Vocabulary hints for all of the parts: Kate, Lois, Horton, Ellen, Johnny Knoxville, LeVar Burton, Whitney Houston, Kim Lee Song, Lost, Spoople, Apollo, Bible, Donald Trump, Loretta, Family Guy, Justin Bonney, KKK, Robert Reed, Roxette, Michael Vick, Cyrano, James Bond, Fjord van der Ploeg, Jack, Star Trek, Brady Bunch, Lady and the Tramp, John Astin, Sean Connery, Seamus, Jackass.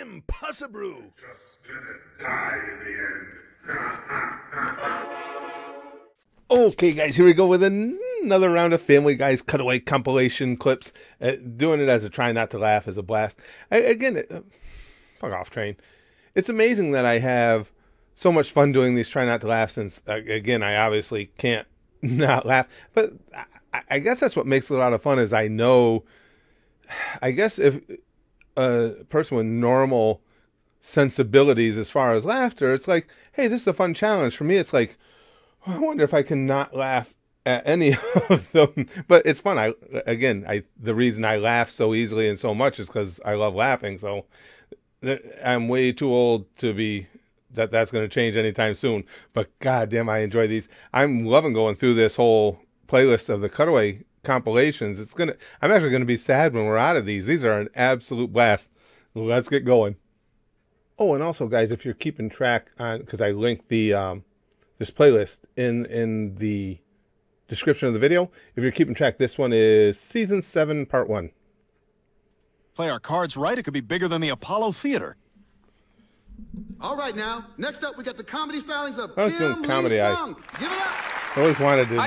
Impossible! Just gonna die in the end. Okay, guys, here we go with another round of Family Guy's cutaway compilation clips. Doing it as a try not to laugh is a blast. Fuck off, train. It's amazing that I have so much fun doing these try not to laugh since, again, I obviously can't not laugh. But I guess that's what makes it a lot of fun is I know, I guess if a person with normal sensibilities as far as laughter, it's like, hey, this is a fun challenge. For me, it's like, I wonder if I can not laugh at any of them, but it's fun. The reason I laugh so easily and so much is because I love laughing. So I'm way too old to be that's going to change anytime soon. But goddamn, I enjoy these. I'm loving going through this whole playlist of the cutaway compilations. I'm actually gonna be sad when we're out of these. These are an absolute blast. Let's get going. Oh, and also, guys, if you're keeping track on, because I linked the this playlist in the description of the video. If you're keeping track, this one is Season 7, Part 1. Play our cards right, it could be bigger than the Apollo Theater. All right, now, next up, we got the comedy stylings of Kim Lee Song. Give it up! I always wanted to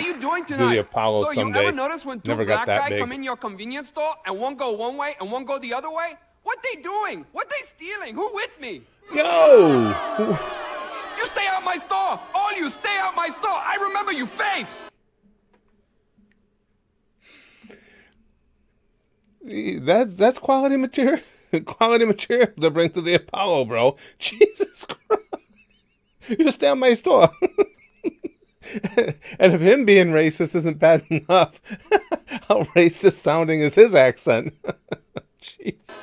do the Apollo someday. So you never notice when two black guys come in your convenience store and one go one way and one go the other way? What they doing? What they stealing? Who with me? Yo! You stay out my store! All you stay out my store! I remember your face! That's quality material. Quality material to bring to the Apollo, bro. Jesus Christ. You just stay out my store. And if him being racist isn't bad enough, how racist sounding is his accent? Jeez.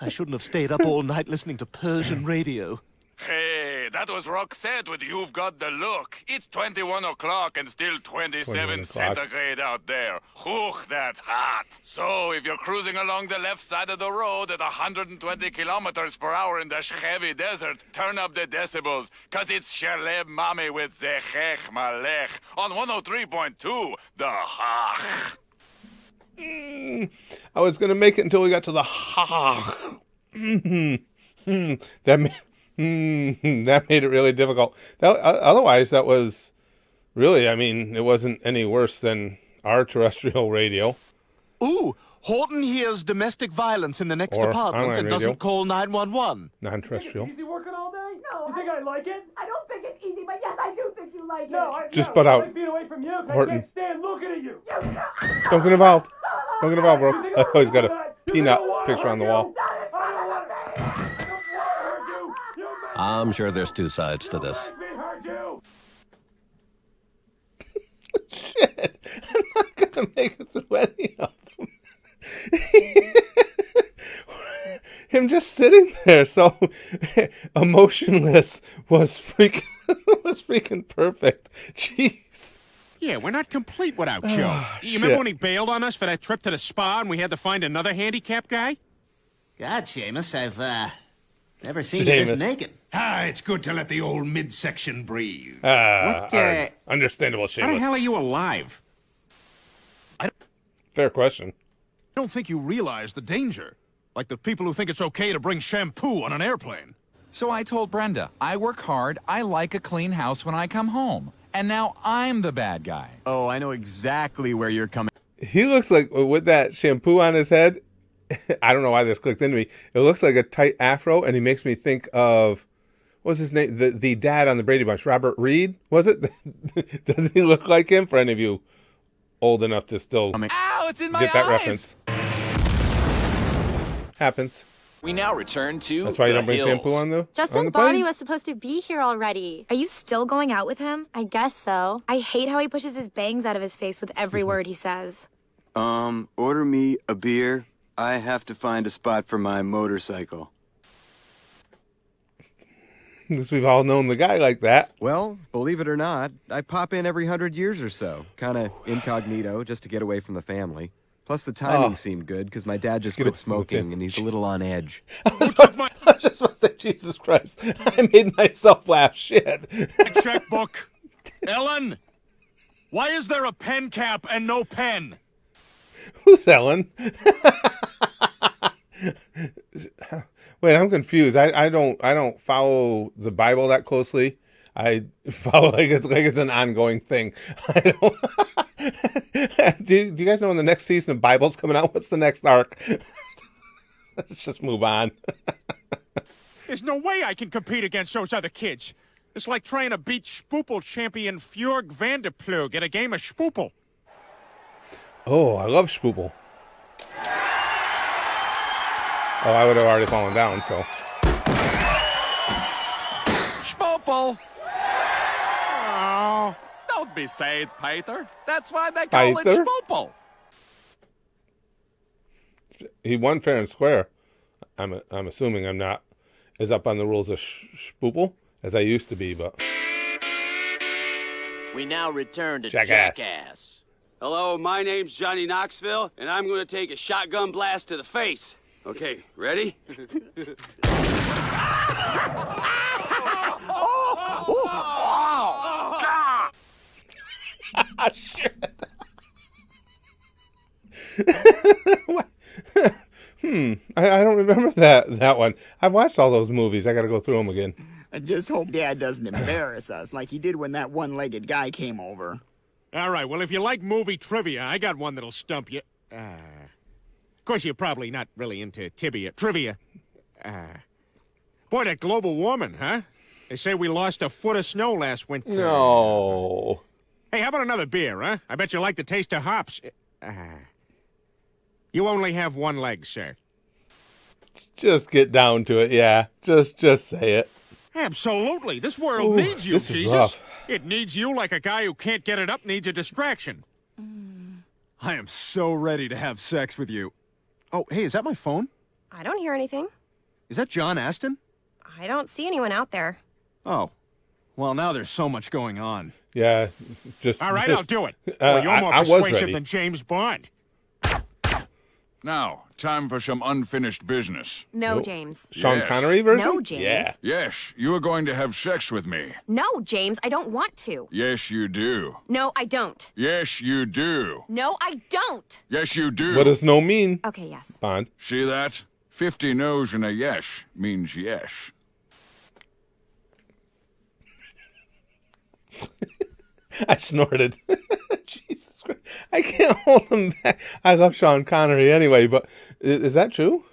I shouldn't have stayed up all night listening to Persian radio. Hey, that was Roxette with You've Got the Look. It's 21 o'clock and still 27 centigrade out there. Whew, that's hot. So if you're cruising along the left side of the road at 120 kilometers per hour in the Shkevi desert, turn up the decibels, because it's Shaleb Mami with Zechech Malech on 103.2, the Hach. I was going to make it until we got to the Hach. That made it really difficult. Otherwise, that was really, I mean, it wasn't any worse than our terrestrial radio. Ooh, Horton hears domestic violence in the next apartment and doesn't call 911. Non-terrestrial. Easy working all day? No. You think I like it? I don't think it's easy, but yes, I do think you like it. No, I like being away from you because I can't stand looking at you. Don't get involved. Don't get involved, bro. I always got a peanut picture on the wall. I'm sure there's two sides to this. Shit. I'm not going to make it through any of them. Him just sitting there so emotionless was freaking perfect. Jeez. Yeah, we're not complete without Joe. You remember when he bailed on us for that trip to the spa and we had to find another handicapped guy? God, Seamus, I've, never seen you this naked. Ah, it's good to let the old midsection breathe. Understandable, Seamus. How the hell are you alive? Fair question. I don't think you realize the danger. Like the people who think it's okay to bring shampoo on an airplane. So I told Brenda, I work hard, I like a clean house when I come home. And now I'm the bad guy. Oh, I know exactly where you're coming. He looks like, with that shampoo on his head, I don't know why this clicked into me. It looks like a tight afro, and he makes me think of, what was his name? The dad on the Brady Bunch, Robert Reed, was it? Doesn't he look like him? For any of you old enough to still Ow, it's in my get that eyes. Reference. Happens. We now return to That's why you don't bring hills. Shampoo on, though? Justin Bonney was supposed to be here already. Are you still going out with him? I guess so. I hate how he pushes his bangs out of his face with every word he says. Order me a beer. I have to find a spot for my motorcycle. Because we've all known the guy like that. Well, believe it or not, I pop in every 100 years or so. Kind of incognito, just to get away from the family. Plus, the timing seemed good, because my dad just quit smoking, and he's a little on edge. I was just about to say, Jesus Christ, I made myself laugh, shit. Checkbook. Ellen, why is there a pen cap and no pen? Who's Ellen? Wait, I'm confused. I don't follow the Bible that closely. I follow like it's an ongoing thing. I don't do you guys know when the next season of Bible's coming out? What's the next arc? Let's just move on. There's no way I can compete against those other kids. It's like trying to beat Spoople champion Fjord van der Ploeg in a game of Spoople. Oh, I love Spoople. Oh, I would have already fallen down, so. Spoople! Oh, don't be sad, Peter. That's why they call it Spoople. He won fair and square. I'm assuming I'm not as up on the rules of Spoople as I used to be, but. We now return to Jackass. Hello, my name's Johnny Knoxville, and I'm going to take a shotgun blast to the face. Okay, ready? Oh, shit. I don't remember that one. I've watched all those movies. I got to go through them again. I just hope Dad doesn't embarrass us like he did when that one-legged guy came over. All right, well, if you like movie trivia, I got one that'll stump you. Of course, you're probably not really into trivia. Boy, that global warming, huh? They say we lost a foot of snow last winter. No. Hey, how about another beer, huh? I bet you like the taste of hops. You only have one leg, sir. Just get down to it, yeah. Just say it. Absolutely. This world needs you, this is Jesus. Rough. It needs you like a guy who can't get it up needs a distraction. I am so ready to have sex with you. Oh, hey, is that my phone? I don't hear anything. Is that John Astin? I don't see anyone out there. Oh. Well, now there's so much going on. Yeah, just... All right, I'll do it. Well, you're more persuasive than James Bond. Now, time for some unfinished business. No, James. Sean Connery version? No, James. Yeah. Yes, you are going to have sex with me. No, James, I don't want to. Yes, you do. No, I don't. Yes, you do. No, I don't. Yes, you do. What does no mean? Okay, yes. Bond. See that? 50 no's and a yes means yes. I snorted. Jesus Christ. I can't hold him back. I love Sean Connery anyway, but is that true?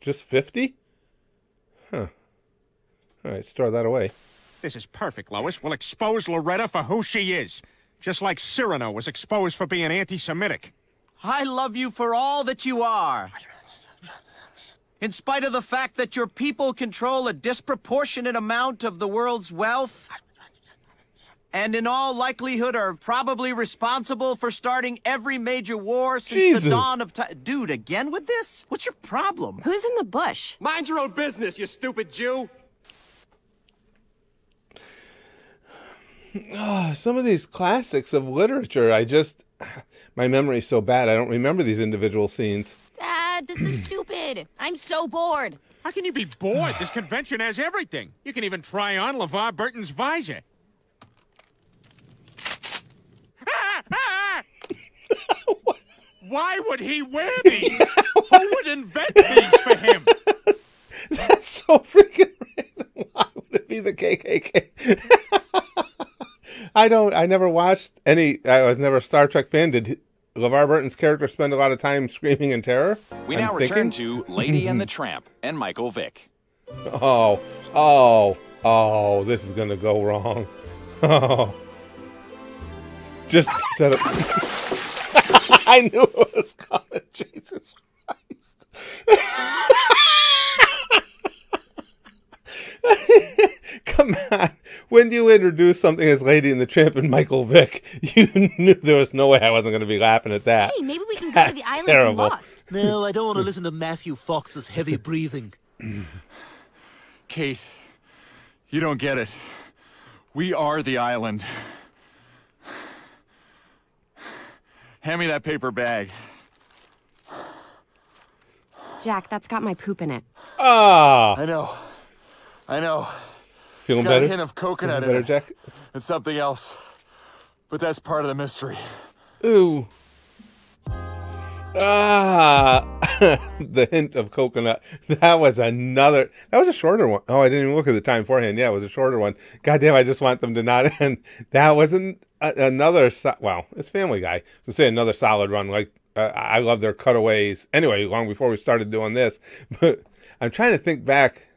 Just 50? Huh. All right, store that away. This is perfect, Lois. We'll expose Loretta for who she is, just like Cyrano was exposed for being anti-Semitic. I love you for all that you are. In spite of the fact that your people control a disproportionate amount of the world's wealth... and in all likelihood are probably responsible for starting every major war since the dawn of time. Dude, again with this? What's your problem? Who's in the bush? Mind your own business, you stupid Jew. Oh, some of these classics of literature, my memory's so bad, I don't remember these individual scenes. Dad, this is stupid. I'm so bored. How can you be bored? This convention has everything. You can even try on LeVar Burton's visor. Why would he wear these? Who would invent these for him? That's so freaking random. Why would it be the KKK? I never watched any. I was never a Star Trek fan. Did LeVar Burton's character spend a lot of time screaming in terror? We now return to Lady and the Tramp and Michael Vick. Oh, this is going to go wrong. Oh. Just set up. I knew it was coming. Jesus Christ. Come on. When you introduce something as Lady and the Tramp and Michael Vick, you knew there was no way I wasn't going to be laughing at that. Hey, maybe we can go to the island and Lost. No, I don't want to listen to Matthew Fox's heavy breathing. Kate, you don't get it. We are the island. Hand me that paper bag. Jack, that's got my poop in it. Ah! I know. Feeling better? It's got a hint of coconut in it. Jack? And something else. But that's part of the mystery. Ooh. Ah! The hint of coconut. That was another. That was a shorter one. Oh, I didn't even look at the time beforehand. Yeah, it was a shorter one. God damn, I just want them to not end. That was another. Wow, it's Family Guy. So say another solid run. Like I love their cutaways. Anyway, long before we started doing this, but I'm trying to think back.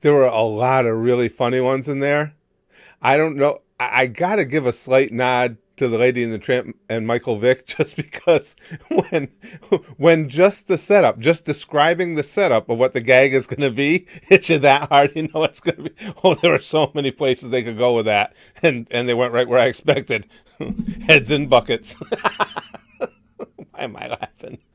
There were a lot of really funny ones in there. I don't know. I got to give a slight nod to the Lady and the Tramp and Michael Vick, just because when just the setup, just describing the setup of what the gag is going to be, hits you that hard, you know it's going to be. Oh, there were so many places they could go with that, and they went right where I expected. Heads in buckets. Why am I laughing?